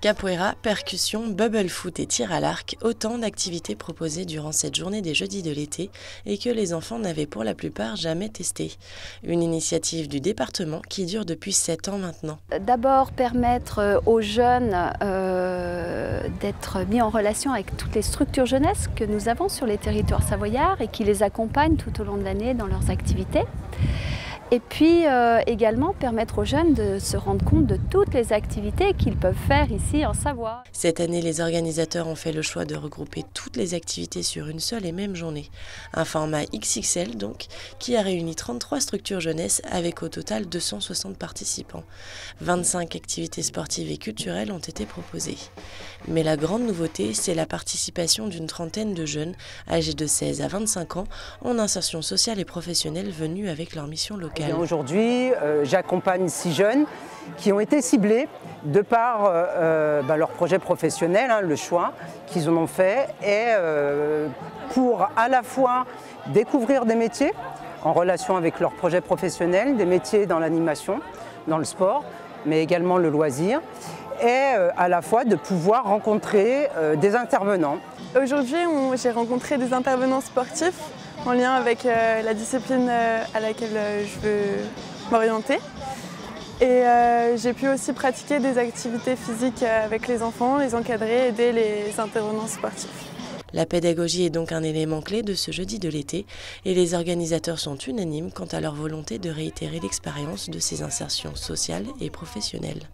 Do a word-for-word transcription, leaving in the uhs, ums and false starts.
Capoeira, percussion, bubble foot et tir à l'arc, autant d'activités proposées durant cette journée des jeudis de l'été et que les enfants n'avaient pour la plupart jamais testées. Une initiative du département qui dure depuis sept ans maintenant. D'abord permettre aux jeunes euh, d'être mis en relation avec toutes les structures jeunesse que nous avons sur les territoires savoyards et qui les accompagnent tout au long de l'année dans leurs activités. Et puis euh, également permettre aux jeunes de se rendre compte de toutes les activités qu'ils peuvent faire ici en Savoie. Cette année, les organisateurs ont fait le choix de regrouper toutes les activités sur une seule et même journée. Un format X X L donc, qui a réuni trente-trois structures jeunesse avec au total deux cent soixante participants. vingt-cinq activités sportives et culturelles ont été proposées. Mais la grande nouveauté, c'est la participation d'une trentaine de jeunes âgés de seize à vingt-cinq ans en insertion sociale et professionnelle venus avec leur mission locale. Aujourd'hui, euh, j'accompagne six jeunes qui ont été ciblés de par euh, bah, leur projet professionnel, hein, le choix qu'ils en ont fait, et euh, pour à la fois découvrir des métiers en relation avec leur projet professionnel, des métiers dans l'animation, dans le sport, mais également le loisir, et euh, à la fois de pouvoir rencontrer euh, des intervenants. Aujourd'hui, j'ai rencontré des intervenants sportifs en lien avec euh, la discipline euh, à laquelle euh, je veux m'orienter. Et euh, j'ai pu aussi pratiquer des activités physiques euh, avec les enfants, les encadrer, aider les intervenants sportifs. La pédagogie est donc un élément clé de ce jeudi de l'été et les organisateurs sont unanimes quant à leur volonté de réitérer l'expérience de ces insertions sociales et professionnelles.